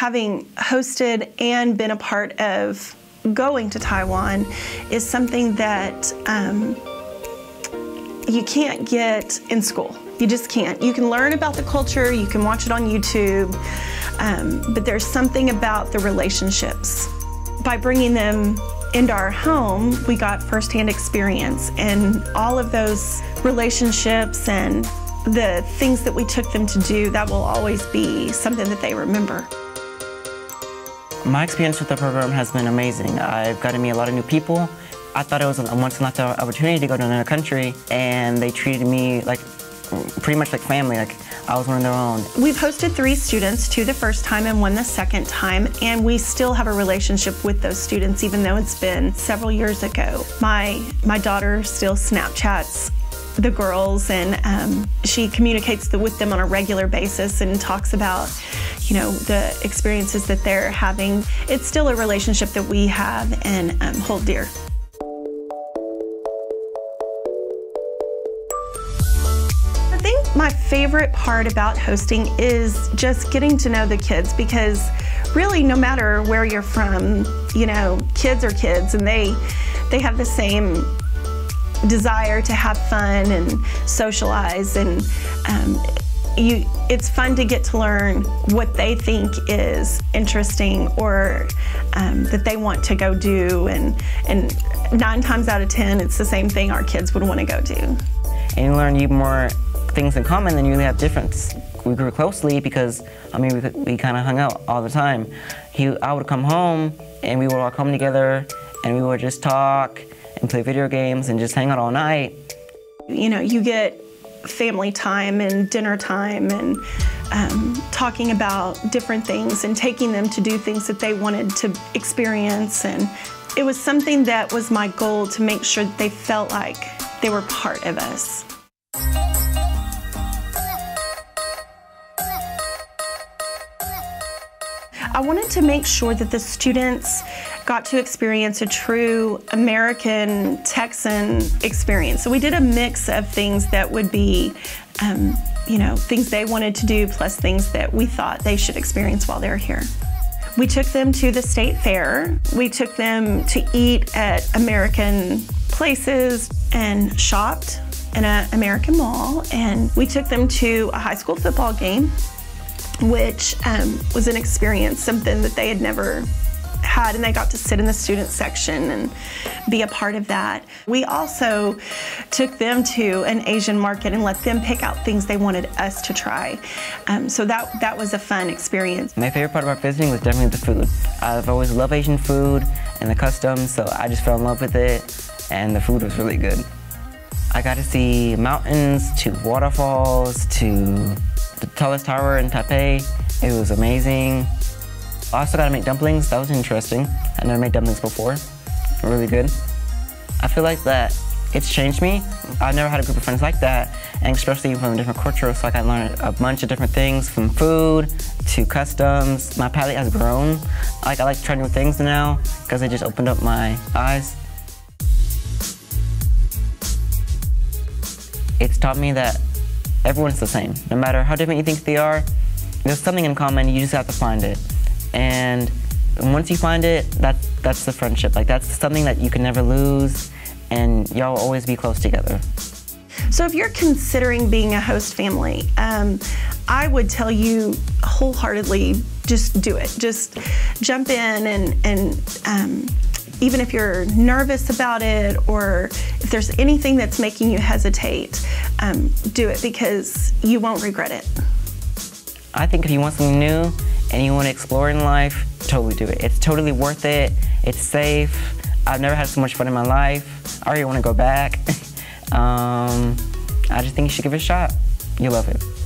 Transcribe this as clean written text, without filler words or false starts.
having hosted and been a part of going to Taiwan is something that you can't get in school. You just can't. You can learn about the culture, you can watch it on YouTube, but there's something about the relationships. By bringing them into our home, we got firsthand experience, and all of those relationships and the things that we took them to do, that will always be something that they remember. My experience with the program has been amazing. I've got to meet a lot of new people. I thought it was a once-in-a-lifetime opportunity to go to another country, and they treated me like pretty much like family, like I was one of their own. We've hosted 3 students, 2 the first time and 1 the second time, and we still have a relationship with those students even though it's been several years ago. My daughter still Snapchats the girls, and she communicates with them on a regular basis and talks about, you know, the experiences that they're having. It's still a relationship that we have and hold dear. My favorite part about hosting is just getting to know the kids, because really no matter where you're from, you know, kids are kids, and they have the same desire to have fun and socialize, and it's fun to get to learn what they think is interesting or that they want to go do, and 9 times out of 10 it's the same thing our kids would want to go do. And you learn more things in common than you really have difference. We grew closely because, I mean, we kind of hung out all the time. I would come home and we would all come together and we would just talk and play video games and just hang out all night. You know, you get family time and dinner time and talking about different things and taking them to do things that they wanted to experience. And it was something that was my goal, to make sure that they felt like they were part of us. I wanted to make sure that the students got to experience a true American Texan experience. So we did a mix of things that would be, you know, things they wanted to do plus things that we thought they should experience while they're here. We took them to the state fair. We took them to eat at American places and shopped in an American mall. And we took them to a high school football game, which was an experience, something that they had never had, and they got to sit in the student section and be a part of that. We also took them to an Asian market and let them pick out things they wanted us to try. So that was a fun experience. My favorite part about visiting was definitely the food. I've always loved Asian food and the customs, so I just fell in love with it, and the food was really good. I got to see mountains, to waterfalls, to the tallest tower in Taipei. It was amazing. I also got to make dumplings. That was interesting. I never made dumplings before. Really good. I feel like that it's changed me. I've never had a group of friends like that, and especially from different cultures, so I got to learn a bunch of different things, from food to customs. My palate has grown. I like to try new things now because it just opened up my eyes. It's taught me that everyone's the same. No matter how different you think they are, there's something in common, you just have to find it. And once you find it, that's the friendship. Like, that's something that you can never lose, and y'all will always be close together. So if you're considering being a host family, I would tell you wholeheartedly, just do it. Just jump in, and even if you're nervous about it, or if there's anything that's making you hesitate, do it, because you won't regret it. I think if you want something new and you want to explore in life, totally do it. It's totally worth it. It's safe. I've never had so much fun in my life. I already want to go back. I just think you should give it a shot. You'll love it.